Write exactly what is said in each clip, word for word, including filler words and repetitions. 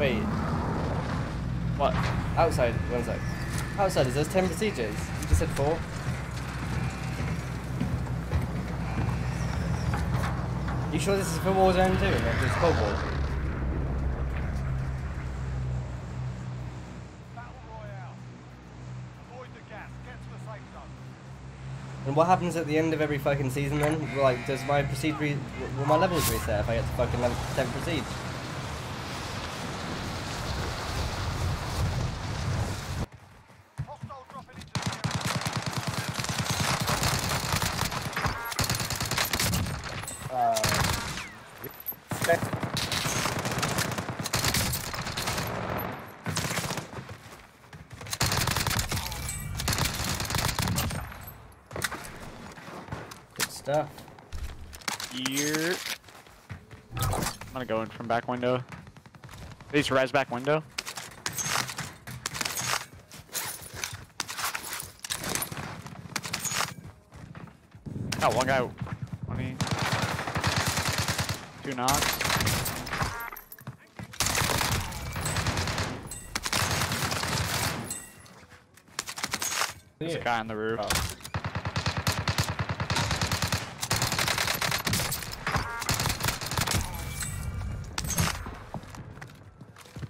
Wait. What? Outside. One sec. Outside, is there ten procedures? You just said four. You sure this is for Warzone too? Or just Cold War? Battle Royale. Avoid the gas. Get to the safe zone. And what happens at the end of every fucking season then? Like, does my proceed re will my levels reset if I get to fucking level ten proceed? Stuff. Here. I'm gonna go in from back window. These res back window. Oh, one guy. twenty. Two knocks. There's a guy on the roof. Oh.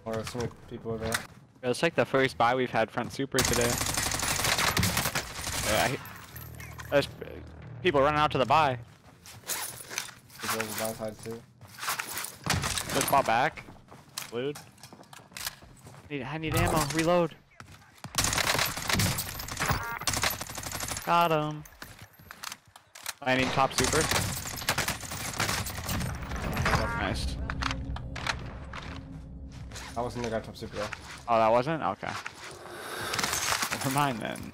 Or some people over there. Yeah, it's like the first buy we've had front super today. Yeah, I, there's people running out to the buy. People on the buy side too. Just bought back. Loot. I need, I need ammo. Reload. Got him. I need top super. Nice. That wasn't the guy top super. Oh, that wasn't? Okay. Never mind then.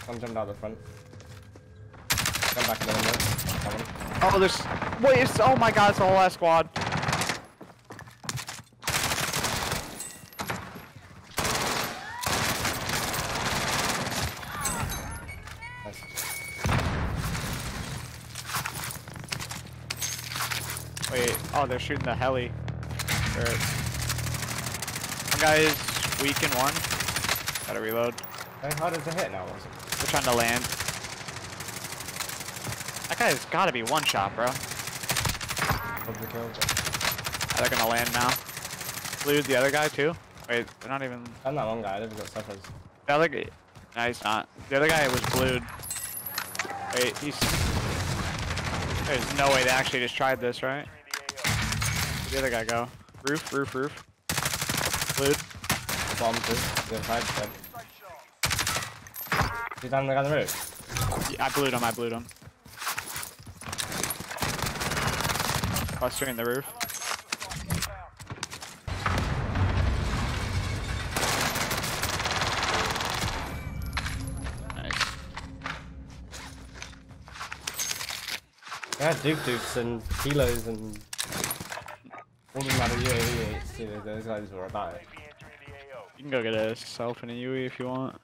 Come jump down the front. Come back in the window. Oh, there's. Wait, it's. Oh my god, it's the whole ass squad. Wait, oh, they're shooting the heli. Or... One guy is weak in one. Gotta reload. How does it hit now? We're trying to land. That guy's gotta be one shot, bro. They're gonna land now. Lose the other guy too? Wait, they're not even. I'm not one guy, they've got suckers. The other guy. No, he's not. The other guy was blued. Wait, he's. There's no way they actually just tried this, right? The other guy go. Roof, roof, roof. Loot. Bomb too. They're five dead. He's on the guy on the roof. Yeah, I blew him, I blew him. Clustering the roof. Nice. I had Duke Dukes and kilos and. All the matter U A Es too, those guys were about it. You can go get a self and a U A if you want.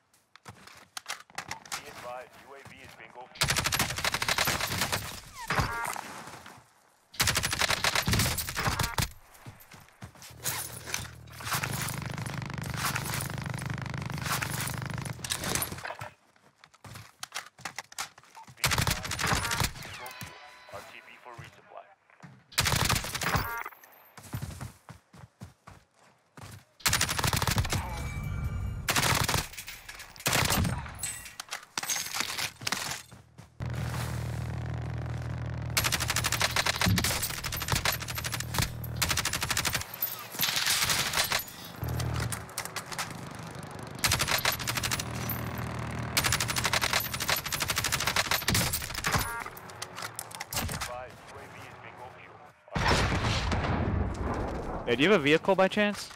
Hey, do you have a vehicle by chance?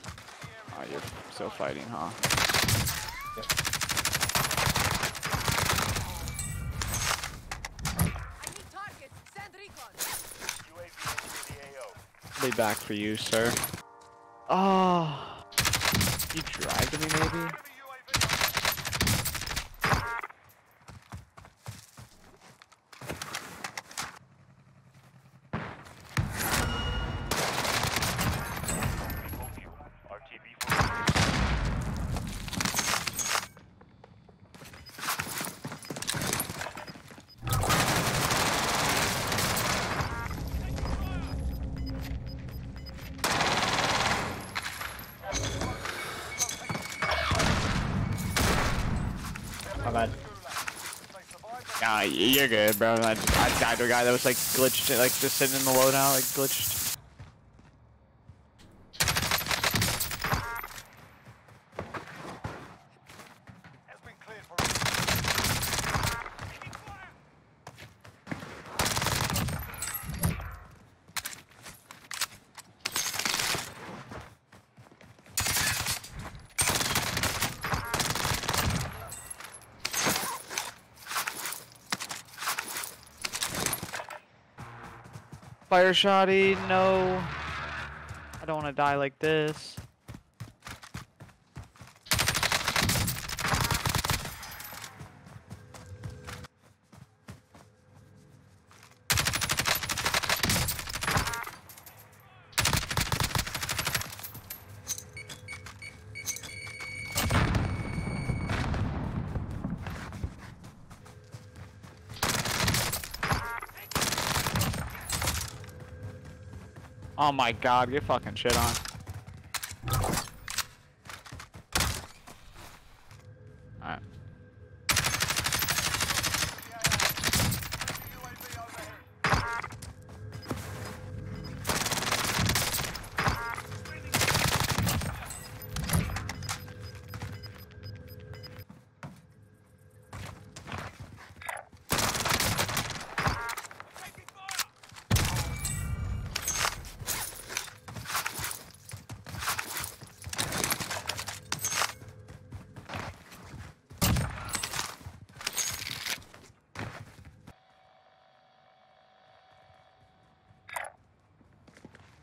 Oh, you're still fighting, huh? I'll be back for you, sir. Oh, you tried to me, maybe? Nah, you're good, bro. I just I died to a guy that was like glitched, like just sitting in the loadout, like glitched. Fire shoddy, no. I don't want to die like this. Oh my god, get fucking shit on.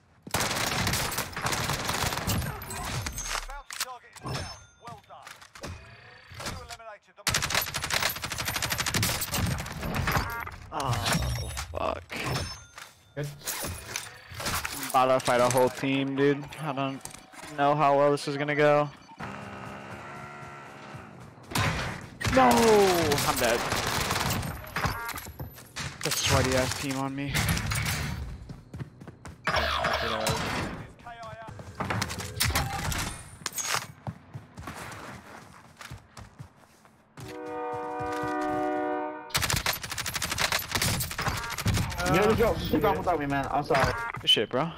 Alright. Oh, fuck. Good. I'm about to fight a whole team, dude. I don't know how well this is gonna go. No! I'm dead. That's a sweaty ass team on me. Yo, yo, sit down without me, man. I'm sorry. Good shit, bro.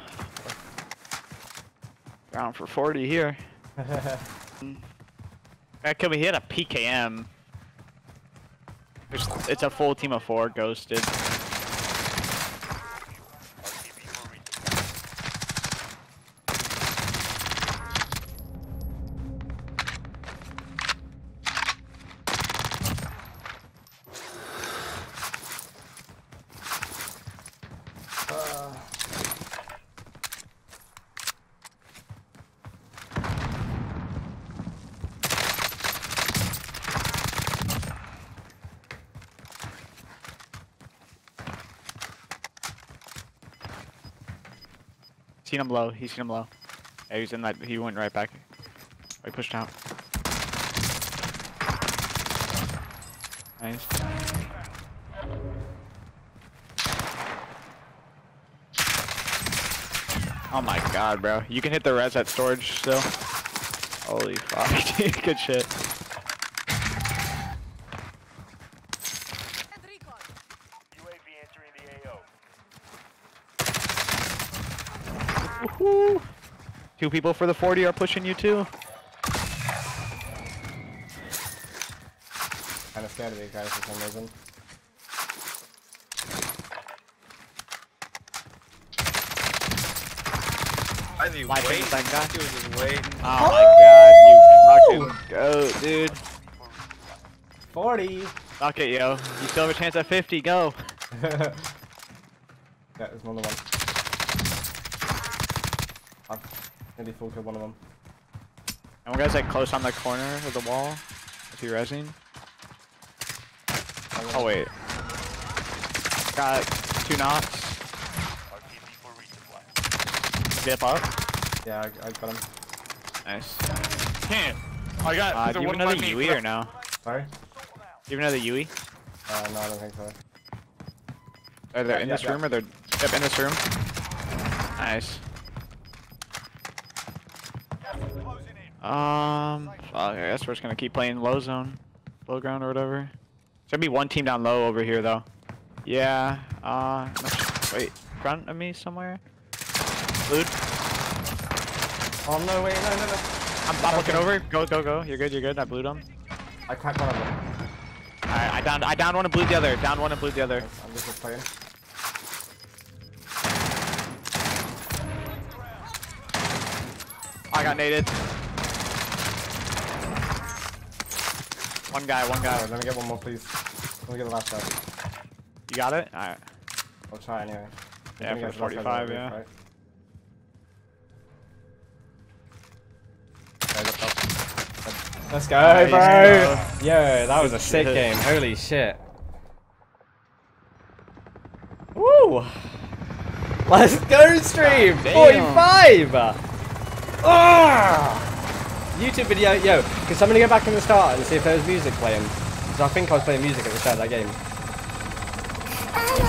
Round for forty here. That could be. He had a P K M. It's a full team of four ghosted. Seen him low. He's seen him low. Yeah, he was in that. He went right back. Oh, he pushed out. Nice. Oh my god, bro. You can hit the res at storage still. Holy fuck, dude. Good shit. Woohoo! Two people for the forty are pushing you too. Kind of scared of these guys for some reason. I think he's waiting. That dude was just waiting. Oh, oh my god, you fucking go, dude. forty. Fuck it, yo. You still have a chance at fifty. Go. That is one of the ones. I've nearly full killed one of them. And one guy's like close on the corner of the wall. Is he rezzing? Oh wait. Got two knocks. Dip up? Yeah, I, I got him. Nice. Can't. I got uh, do you have another U E or no? Sorry? Do you have another U E? Uh, no, I don't think so. Are they yeah, in yeah, this yeah. room or they're yep, in this room? Nice. Um, fuck, I guess we're just gonna keep playing low zone, low ground or whatever. There's gonna be one team down low over here, though. Yeah. Uh, wait. Front of me somewhere? Loot. Oh, no, wait. No, no, no. I'm, I'm looking over. Go, go, go. You're good, you're good. I blew them. I cracked one of them. Alright, I downed, I downed one and blew the other. Downed one and blew the other. I'm just a player. I got naded. One guy, one guy. Right, let me get one more, please. Let me get the last guy. You got it? Alright. I'll try anyway. Yeah, for the forty-five, yeah. Right? Let's go, nice, bro! Bro. Yo, that was a sick game. Holy shit. Woo! Let's go, stream! forty-five! Ah! YouTube video, yo, because I'm gonna go back in the start and see if there was music playing. Because I think I was playing music at the start of that game.